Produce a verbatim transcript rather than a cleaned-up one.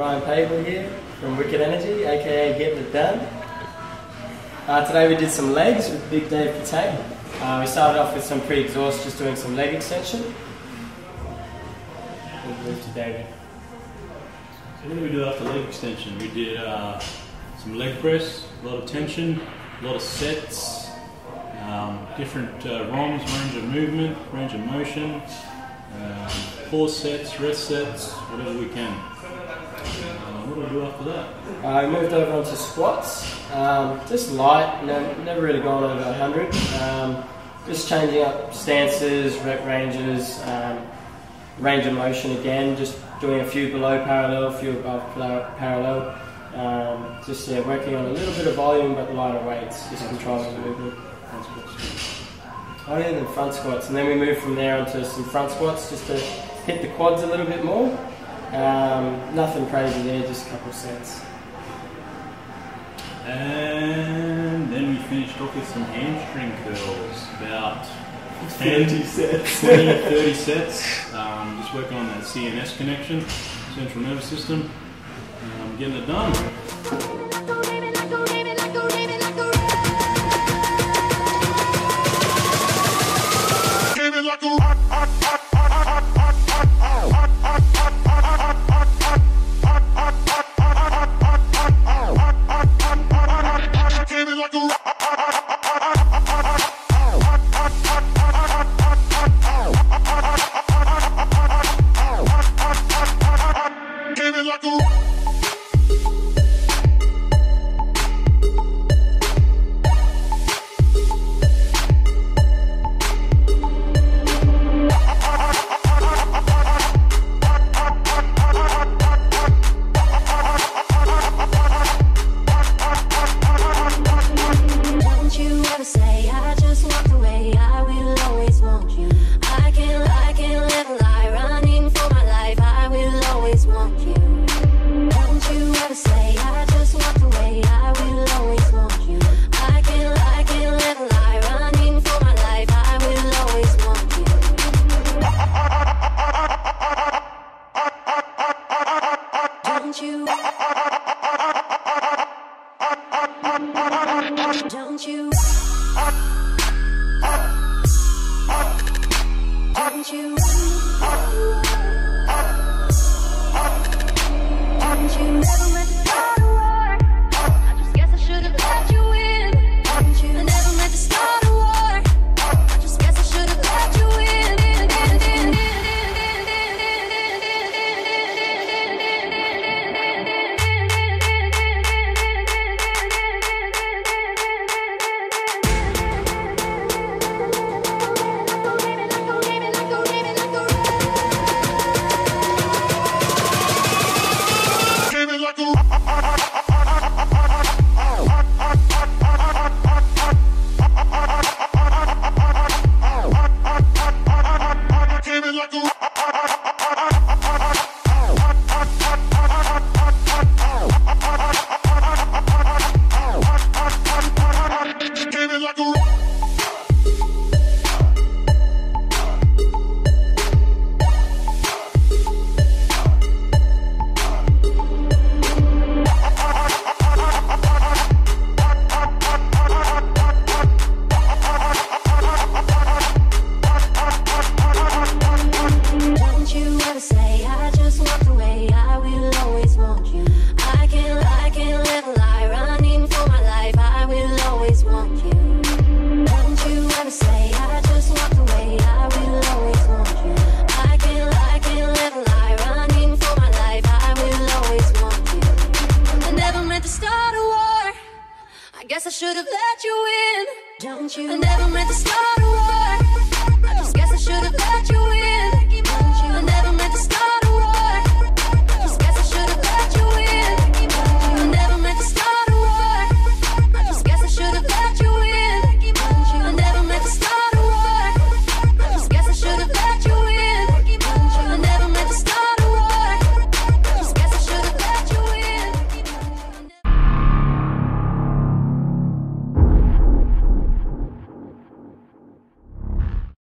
Ryan Pagel here from Wicked Energy, aka Getting It Done. Uh, today we did some legs with Big Dave Potae. Uh, we started off with some pre-exhaust, just doing some leg extension. We'll move to David. So what did we do after leg extension? We did uh, some leg press, a lot of tension, a lot of sets, um, different uh, ROMs, range of movement, range of motion, um, pause sets, rest sets, whatever we can. Uh, what do we do after that? I uh, moved over onto squats, um, just light, no, never really gone over one hundred, um, just changing up stances, rep ranges, um, range of motion again, just doing a few below parallel, a few above parallel, um, just yeah, working on a little bit of volume but lighter weights, just controlling the movement. Front squats. Oh yeah, then front squats, and then we move from there onto some front squats just to hit the quads a little bit more. Um, nothing crazy there, just a couple of sets. And then we finished off with some hamstring curls, about ten, thirty sets. twenty, thirty sets, um, just working on that C N S connection, central nervous system, and I'm getting it done.